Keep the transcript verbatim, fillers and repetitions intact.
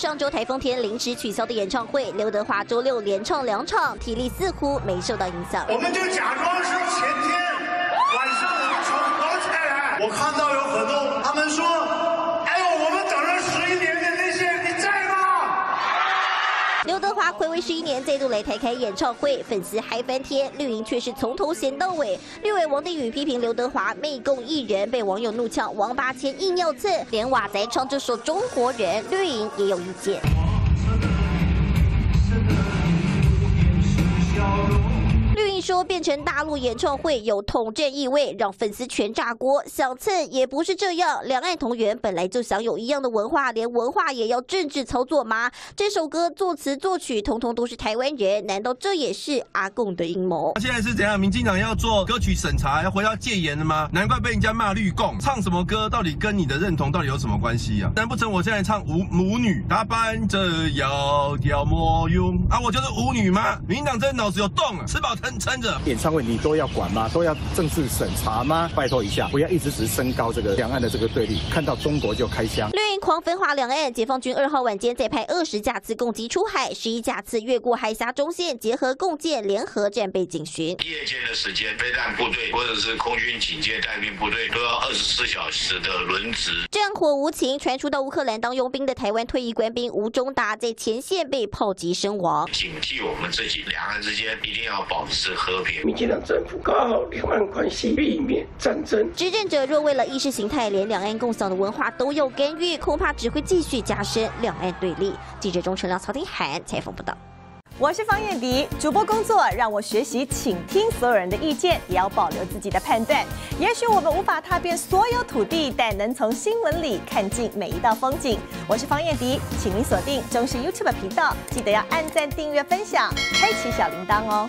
上周台风天临时取消的演唱会，刘德华周六连唱两场，体力似乎没受到影响。我们就假装是前天晚上我们吵吵起来，我看到有很多他们说，哎呦，我们等了十一年的那些人，你在吗？刘德华睽违十一年再度来台开演唱会，粉丝嗨翻天，绿营却是从头闲到尾。绿委王定宇批评刘德华媚共艺人，被网友怒呛王八千硬要蹭，连瓦仔唱这首《中国人》，绿营也有意见。 说变成大陆演唱会有统战意味，让粉丝全炸锅，想蹭也不是这样。两岸同源本来就享有一样的文化，连文化也要政治操作吗？这首歌作词作曲统统都是台湾人，难道这也是阿共的阴谋？现在是怎样？民进党要做歌曲审查，要回到戒严了吗？难怪被人家骂绿共，唱什么歌到底跟你的认同到底有什么关系啊？难不成我现在唱舞舞女，打扮着窈窕模样啊？我就是舞女吗？民进党真的脑子有洞啊！吃饱撑撑。 演唱会你都要管吗？都要政治审查吗？拜托一下，不要一直只升高这个两岸的这个对立，看到中国就开枪。绿营狂分化两岸，解放军二号晚间再派二十架次共机出海，十一架次越过海峡中线，结合共建联合战备警巡。夜间的时间，飞弹部队或者是空军警戒待命部队都要二十四小时的轮值。战火无情，传出到乌克兰当佣兵的台湾退役官兵吴忠达在前线被炮击身亡。警惕我们自己，两岸之间一定要保持和平。 民进党政府搞好两岸关系，避免战争。执政者若为了意识形态，连两岸共享的文化都要干预，恐怕只会继续加深两岸对立。记者钟成亮、曹庭涵采访报道。我是方艳迪，主播工作让我学习倾听所有人的意见，也要保留自己的判断。也许我们无法踏遍所有土地，但能从新闻里看尽每一道风景。我是方艳迪，请您锁定中时 YouTube 频道，记得要按赞、订阅、分享，开启小铃铛哦。